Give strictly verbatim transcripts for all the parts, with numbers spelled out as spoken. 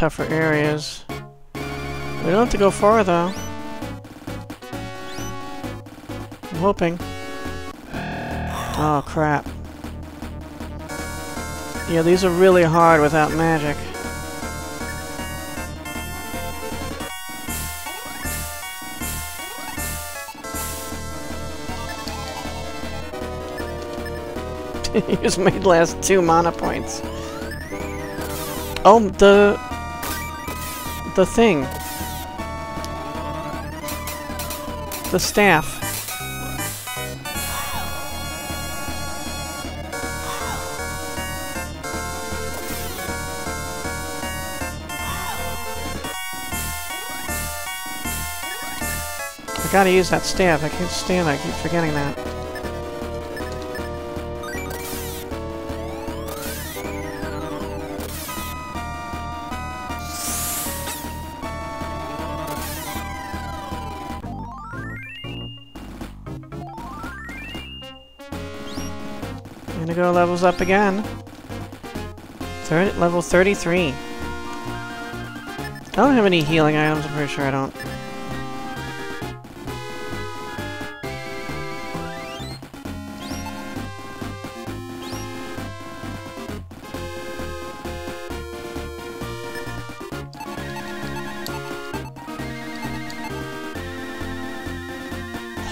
tougher areas. We don't have to go far, though. I'm hoping. Oh, crap. Yeah, these are really hard without magic. You just made last two mana points. Oh, the... The thing. The staff. I gotta use that staff. I can't stand it. I keep forgetting that. Inigo levels up again. Third, level thirty-three. I don't have any healing items, I'm pretty sure I don't.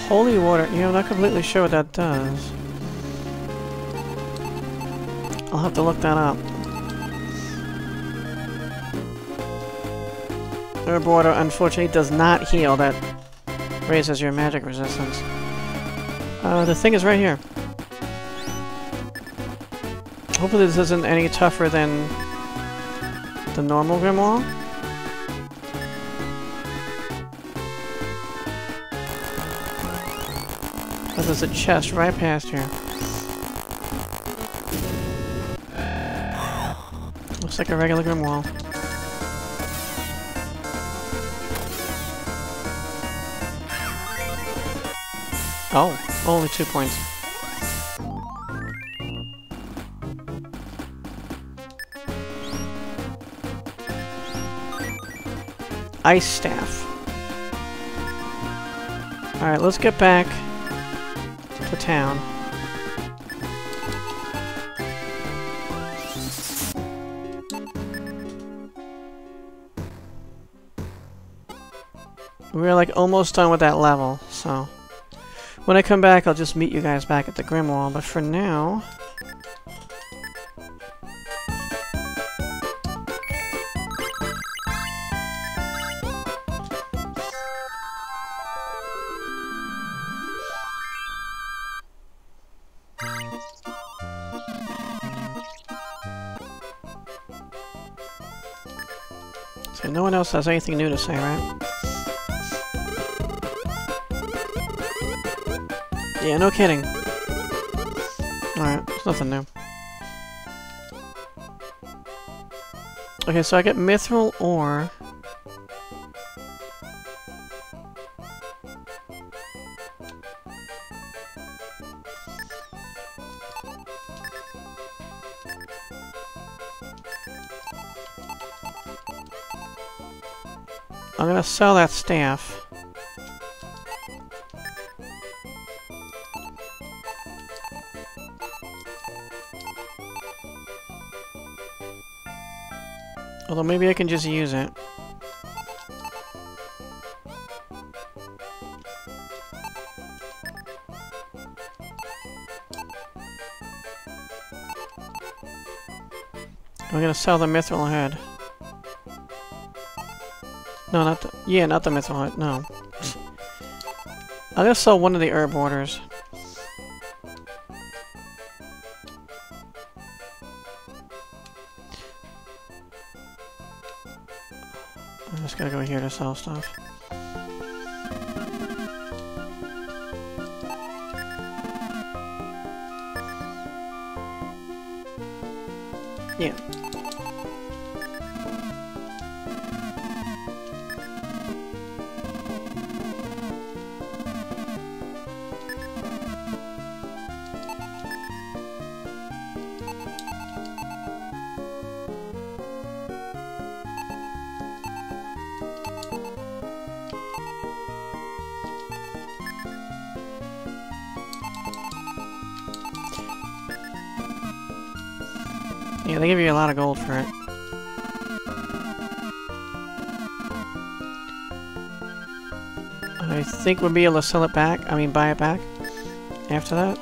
Holy water. You know, I'm not completely sure what that does. I'll have to look that up. Herb water, unfortunately, does not heal. That raises your magic resistance. Uh, the thing is right here. Hopefully this isn't any tougher than the normal Grimwall. Because there's a chest right past here. Looks like a regular Grimwall. Oh, only two points. Icestaff. Alright, let's get back to town. We're like almost done with that level, so when I come back I'll just meet you guys back at the Grimwall, but for now so no one else has anything new to say, right? Yeah, no kidding. Alright, there's nothing new. Okay, so I get Mithril Ore. I'm gonna sell that staff. Although maybe I can just use it. I'm gonna sell the Mithril Head. No, not the... Yeah, not the Mithril Head, no. I'm gonna sell one of the herb orders. I'm just gotta go here to sell stuff. Yeah. Yeah, they give you a lot of gold for it. I think we'll be able to sell it back, I mean buy it back, after that.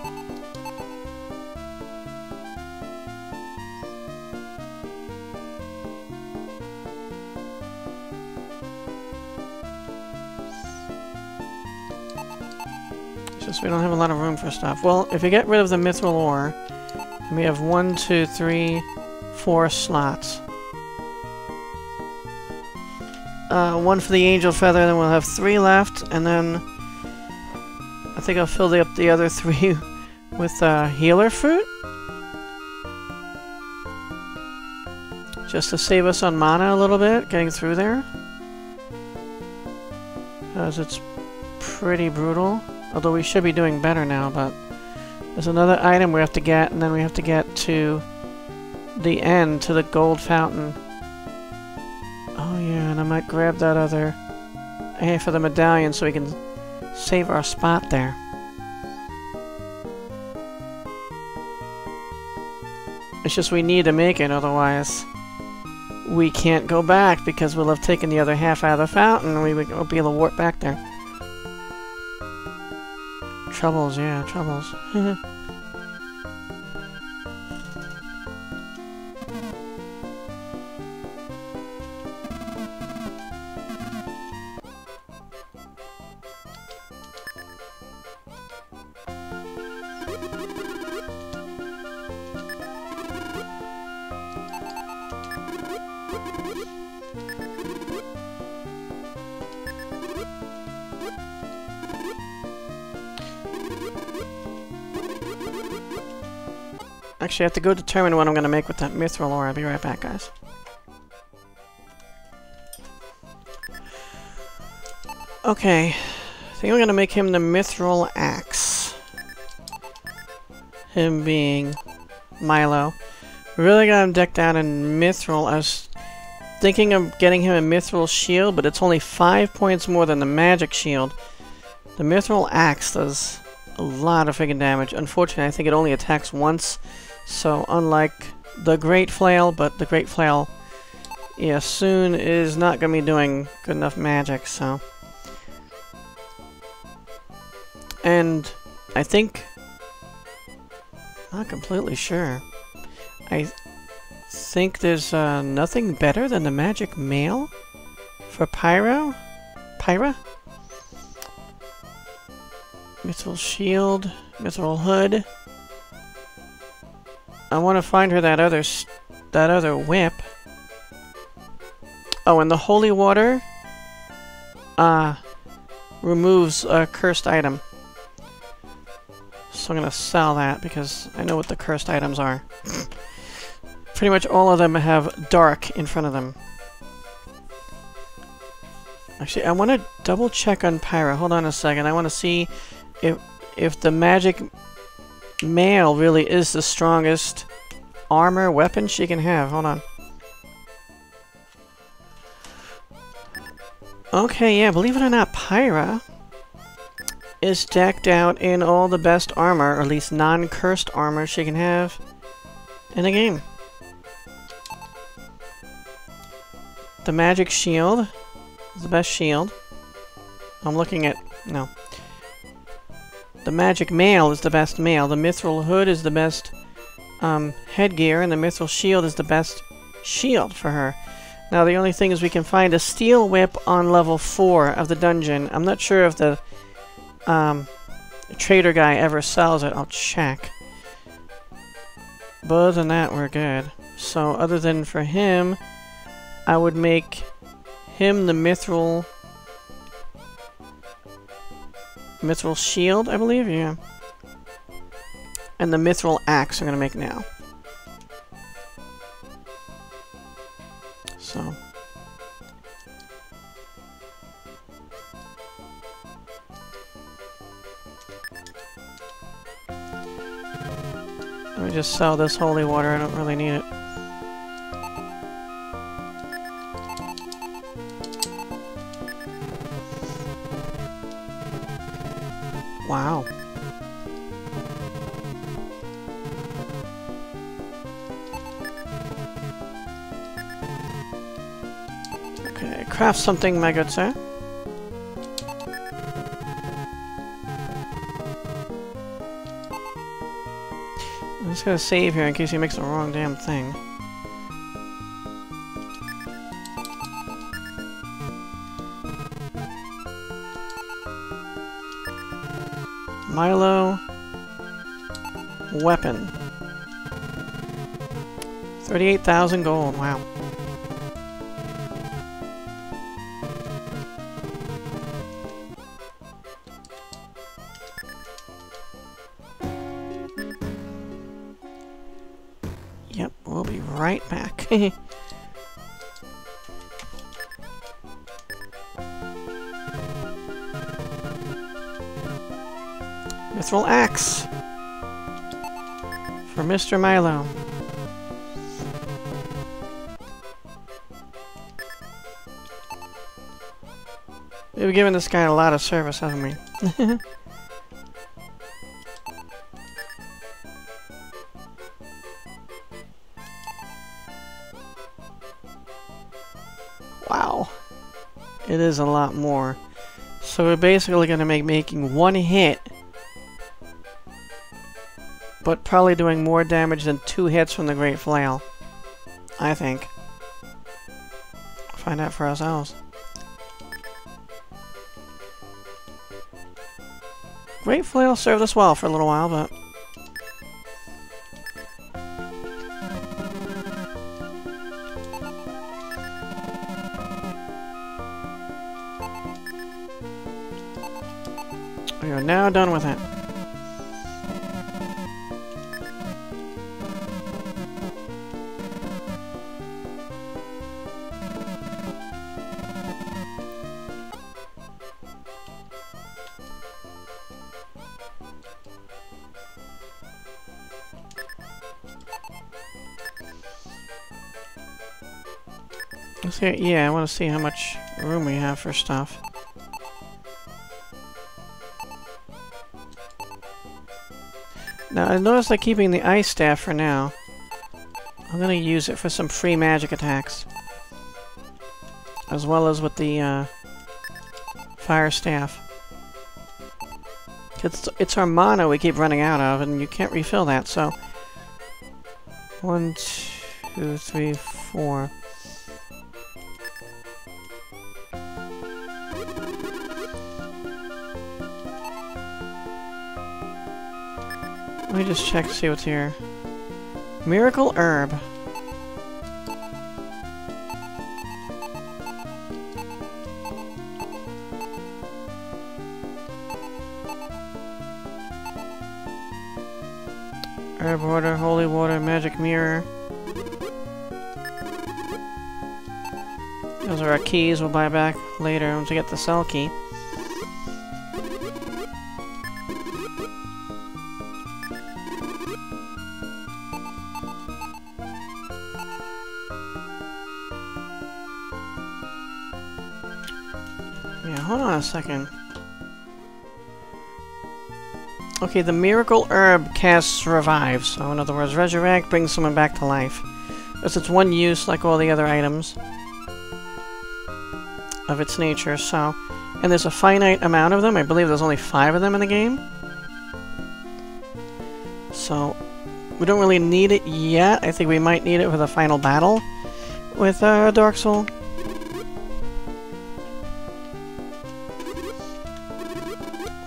Since we don't have a lot of room for stuff. Well, if we get rid of the mithril ore, we have one, two, three, four slots. Uh, one for the angel feather, then we'll have three left, and then I think I'll fill the, up the other three with uh, healer fruit, just to save us on mana a little bit, getting through there, because it's pretty brutal. Although we should be doing better now, but there's another item we have to get, and then we have to get to the end, to the gold fountain. Oh yeah, and I might grab that other hey for the medallion so we can save our spot there. It's just we need to make it, otherwise we can't go back because we'll have taken the other half out of the fountain and we won't be able to warp back there. Troubles, yeah, troubles. Actually, I have to go determine what I'm going to make with that mithril ore. I'll be right back, guys. Okay, I think I'm going to make him the Mithril Axe. Him being Milo. Really got him decked out in mithril. I was thinking of getting him a mithril shield, but it's only five points more than the magic shield. The Mithril Axe does a lot of friggin' damage. Unfortunately, I think it only attacks once. So, unlike the Great Flail, but the Great Flail, yeah, soon is not going to be doing good enough magic, so. And I think, not completely sure, I think there's uh, nothing better than the Magic Mail for Pyra? Pyra? Mithril Shield, Mithril Hood. I want to find her that other s that other whip. Oh, and the holy water uh, removes a cursed item. So I'm going to sell that because I know what the cursed items are. Pretty much all of them have dark in front of them. Actually, I want to double check on Pyra. Hold on a second. I want to see if if the magic mail really is the strongest armor weapon she can have. Hold on. Okay, yeah, believe it or not, Pyra is decked out in all the best armor, or at least non-cursed armor she can have in the game. The magic shield is the best shield. I'm looking at... no. The magic mail is the best mail. The mithril hood is the best um, headgear, and the mithril shield is the best shield for her. Now the only thing is we can find a steel whip on level four of the dungeon. I'm not sure if the um, trader guy ever sells it. I'll check. But other than that, we're good. So other than for him, I would make him the mithril... Mithril Shield, I believe, yeah. And the Mithril Axe I'm going to make now. So. Let me just sell this holy water, I don't really need it. Wow. Craft something, my good sir. I'm just gonna save here in case he makes the wrong damn thing. Milo. Weapon. thirty-eight thousand gold, wow. Yep, we'll be right back. Mithril Axe for Mister Milo. We've given this guy a lot of service, haven't we? Wow. It is a lot more. So we're basically going to make making one hit, but probably doing more damage than two hits from the Great Flail, I think. Find out for ourselves. Great Flail served us well for a little while, but we are now done with it. Yeah, I want to see how much room we have for stuff. Now, I noticed I'm keeping the Icestaff for now. I'm going to use it for some free magic attacks, as well as with the uh, Fire Staff. It's, it's our mana we keep running out of, and you can't refill that, so... One, two, three, four... Let me just check to see what's here. Miracle herb. Herb water, holy water, magic mirror. Those are our keys we'll buy back later once we get the cell key. A second. Okay, the miracle herb casts revive, so in other words, resurrect brings someone back to life. It's its one use, like all the other items of its nature, so... And there's a finite amount of them. I believe there's only five of them in the game. So, we don't really need it yet. I think we might need it for the final battle with uh, Dark Sol.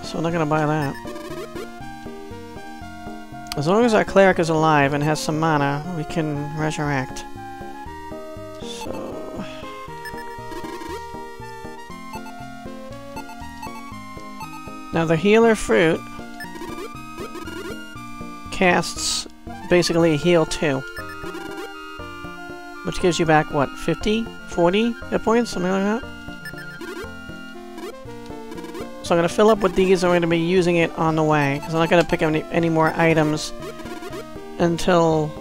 So I'm not gonna buy that. As long as our cleric is alive and has some mana, we can resurrect. So... Now the healer fruit casts basically a heal two, which gives you back, what, fifty? forty hit points? Something like that? So I'm going to fill up with these, and we're going to be using it on the way, because I'm not going to pick up any, any more items until...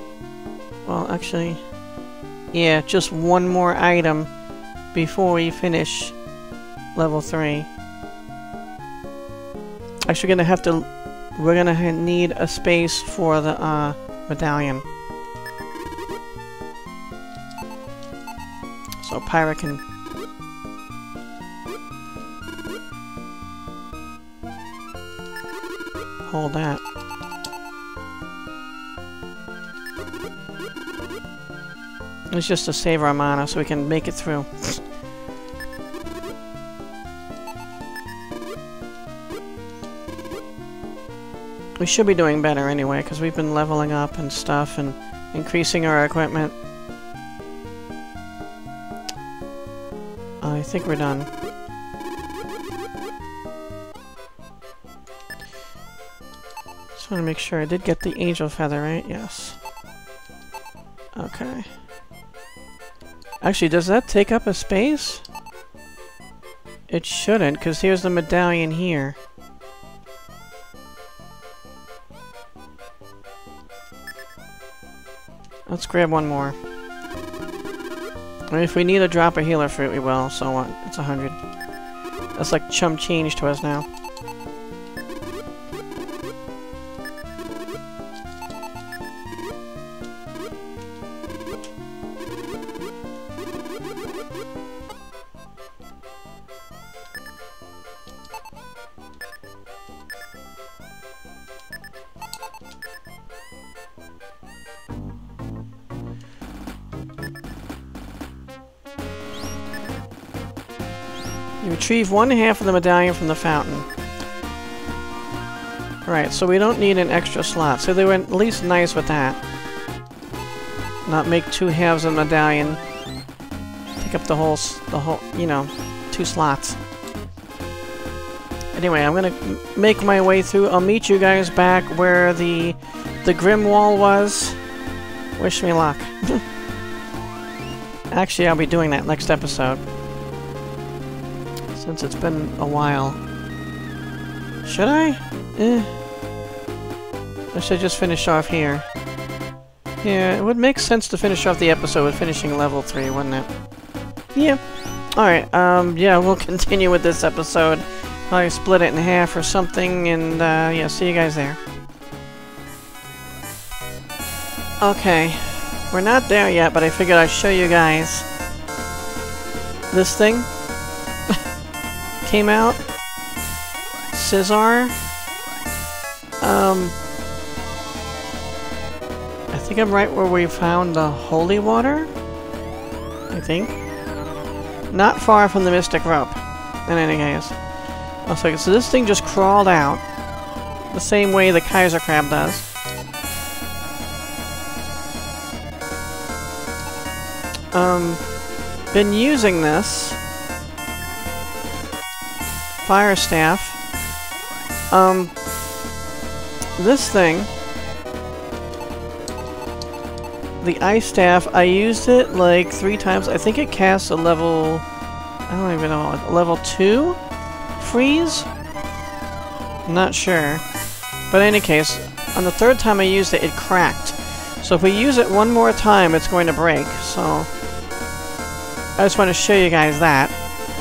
Well, actually... Yeah, just one more item before we finish level three. Actually, we're going to have to... We're going to need a space for the uh, medallion. So Pyra can all that. It's just to save our mana so we can make it through. We should be doing better anyway, because we've been leveling up and stuff and increasing our equipment. I think we're done. Just want to make sure I did get the angel feather, right? Yes. Okay. Actually, does that take up a space? It shouldn't, because here's the medallion here. Let's grab one more. I mean, if we need to drop a healer fruit, we will, so what? It's a hundred. That's like chump change to us now. Retrieve one half of the medallion from the fountain. Right, so we don't need an extra slot, so they were at least nice with that. Not make two halves of the medallion. Pick up the whole, the whole, you know, two slots. Anyway, I'm gonna make my way through. I'll meet you guys back where the, the Grimwall was. Wish me luck. Actually, I'll be doing that next episode. Since it's been a while. Should I? Eh. I should just finish off here. Yeah, it would make sense to finish off the episode with finishing level three, wouldn't it? Yeah. Alright, um, yeah, we'll continue with this episode. Probably split it in half or something, and, uh, yeah, see you guys there. Okay. We're not there yet, but I figured I'd show you guys this thing. Came out. Scizzar. Um, I think I'm right where we found the holy water. I think. Not far from the mystic rope. In any case. Also, so this thing just crawled out. The same way the Kaiser crab does. Um, been using this Fire Staff. Um, this thing, the Icestaff, I used it like three times. I think it casts a level, I don't even know, a level two freeze? I'm not sure. But in any case, on the third time I used it, it cracked. So if we use it one more time, it's going to break. So I just want to show you guys that.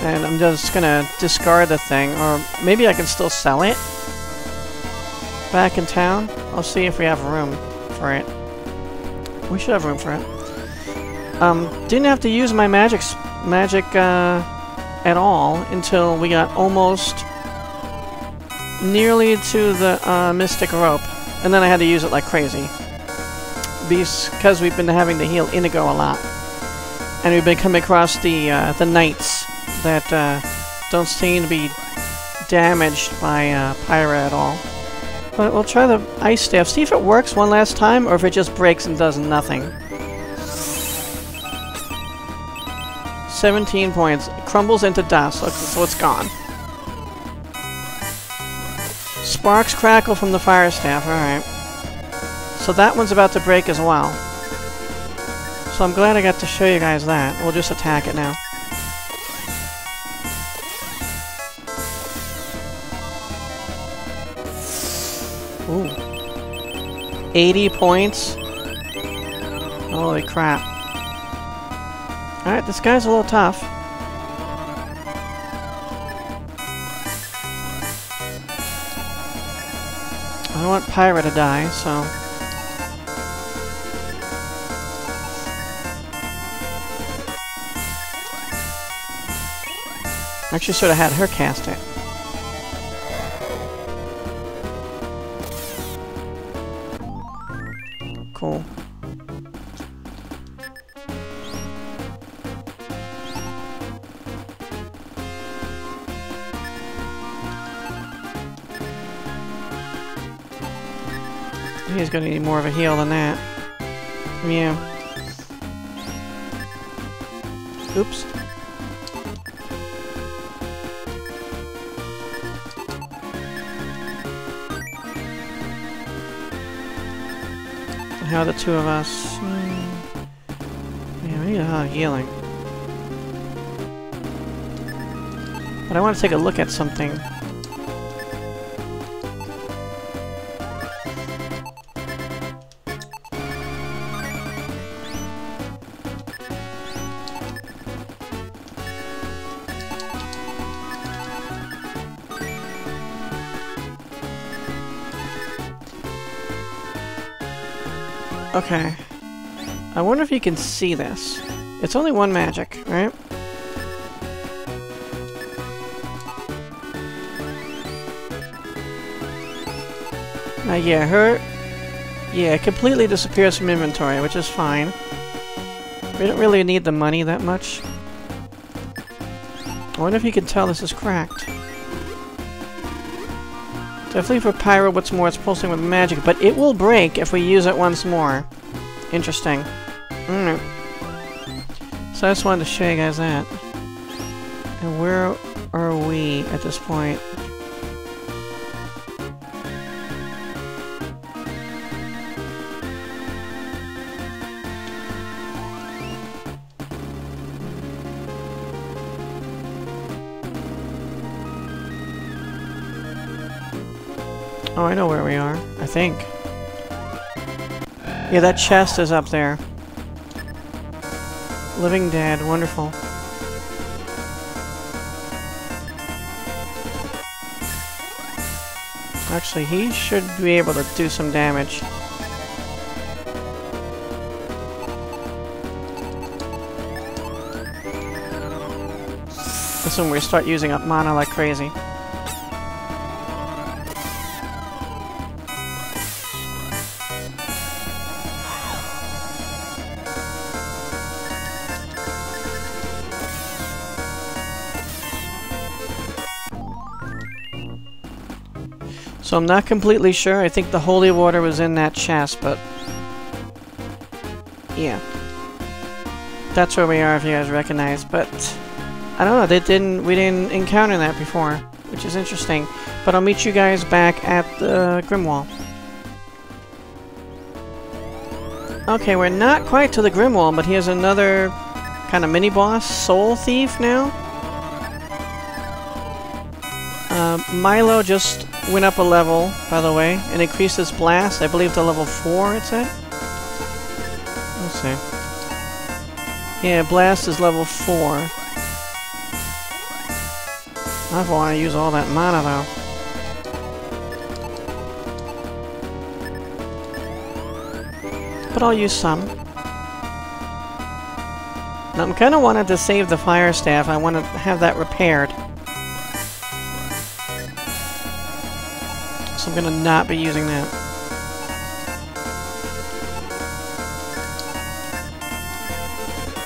And I'm just gonna discard the thing, or maybe I can still sell it back in town. I'll see if we have room for it. We should have room for it. Um, didn't have to use my magic magic uh, at all until we got almost nearly to the uh, mystic rope, and then I had to use it like crazy because we've been having to heal Inigo a lot, and we've been coming across the uh, the knights that uh, don't seem to be damaged by uh, Pyra at all. But we'll try the ice staff, see if it works one last time, or if it just breaks and does nothing. seventeen points. It crumbles into dust, so it's gone. Sparks crackle from the fire staff, alright. So that one's about to break as well. So I'm glad I got to show you guys that. We'll just attack it now. Ooh. eighty points? Holy crap. Alright, this guy's a little tough. I don't want Pyra to die, so... Actually, should have had her cast it. Cool. He's gonna need more of a heal than that. Yeah. Oops. How are the two of us? Yeah, we need a lot of healing. But I want to take a look at something. Okay. I wonder if you can see this. It's only one magic, right? Now, yeah, her... Yeah, it completely disappears from inventory, which is fine. We don't really need the money that much. I wonder if you can tell this is cracked. Definitely for Pyra, what's more, it's pulsing with magic, but it will break if we use it once more. Interesting. Mm. So I just wanted to show you guys that. And where are we at this point? Oh, I know where we are, I think. Yeah, that chest is up there. Living dead, wonderful. Actually, he should be able to do some damage. This is when we start using up mana like crazy. So I'm not completely sure. I think the holy water was in that chest, but... yeah. That's where we are, if you guys recognize, but... I don't know, they didn't, we didn't encounter that before, which is interesting. But I'll meet you guys back at the Grimwall. Okay, we're not quite to the Grimwall, but here's another kind of mini-boss, Soul Thief now. Uh, Milo just went up a level, by the way, and increased his blast, I believe, to level four, it's at? Let's see. Yeah, blast is level four. I don't want to use all that mana, though. But I'll use some. Now, I'm kind of wanted to save the fire staff. I want to have that repaired. I'm gonna not be using that.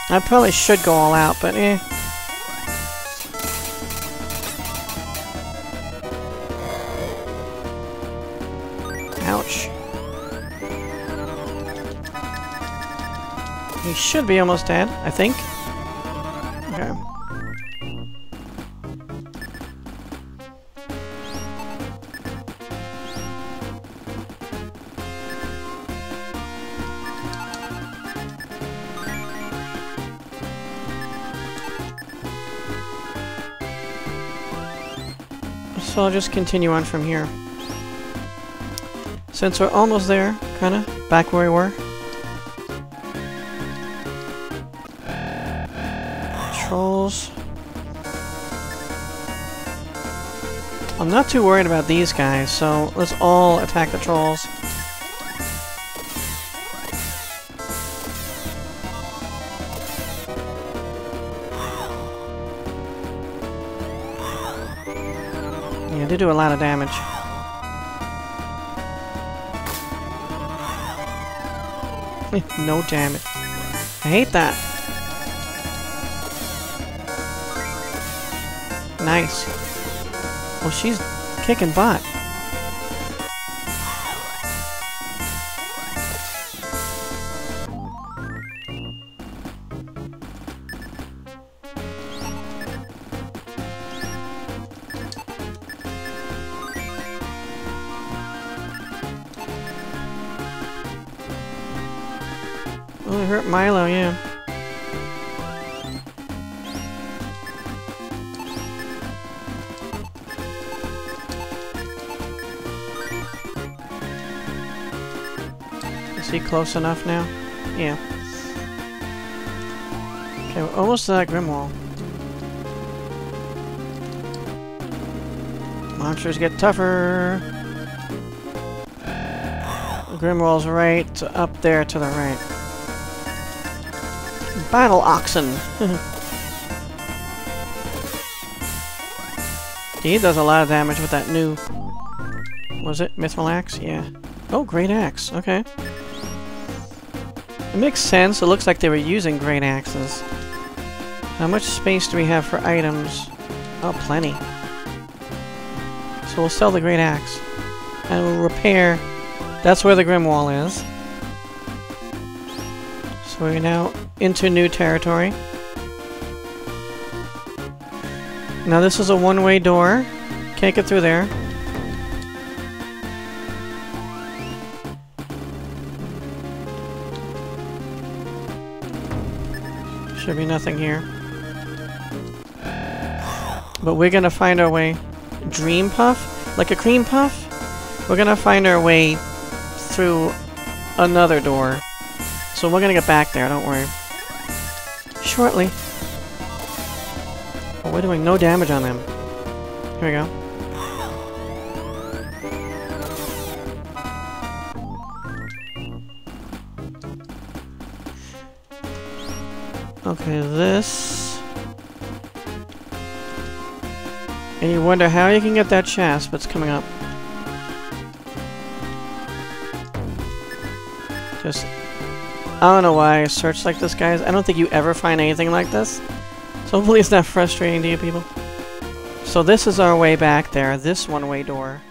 I probably should go all out, but eh. Ouch. He should be almost dead, I think. Okay. So I'll just continue on from here. Since we're almost there, kinda, back where we were. Trolls. I'm not too worried about these guys, so let's all attack the trolls. They do a lot of damage. No damage. I hate that. Nice. Well, she's kicking butt. Oh, it hurt Milo, yeah. Is he close enough now? Yeah. Okay, we're almost to that Grimwall. Monsters get tougher. Grimwall's right up there to the right. Battle oxen. He does a lot of damage with that new... Was it Mithril Axe? Yeah. Oh, Great Axe. Okay. It makes sense. It looks like they were using Great Axes. How much space do we have for items? Oh, plenty. So we'll sell the Great Axe. And we'll repair... That's where the Grimwall is. So we're now... into new territory. Now this is a one-way door. Can't get through there. Should be nothing here. But we're gonna find our way. Dream puff? Like a cream puff? We're gonna find our way through another door. So we're gonna get back there, don't worry. Shortly. Oh, we're doing no damage on them. Here we go. Okay, this... And you wonder how you can get that chest, but it's coming up. Just... I don't know why I search like this, guys. I don't think you ever find anything like this. So hopefully it's not frustrating to you people. So this is our way back there, this one-way door.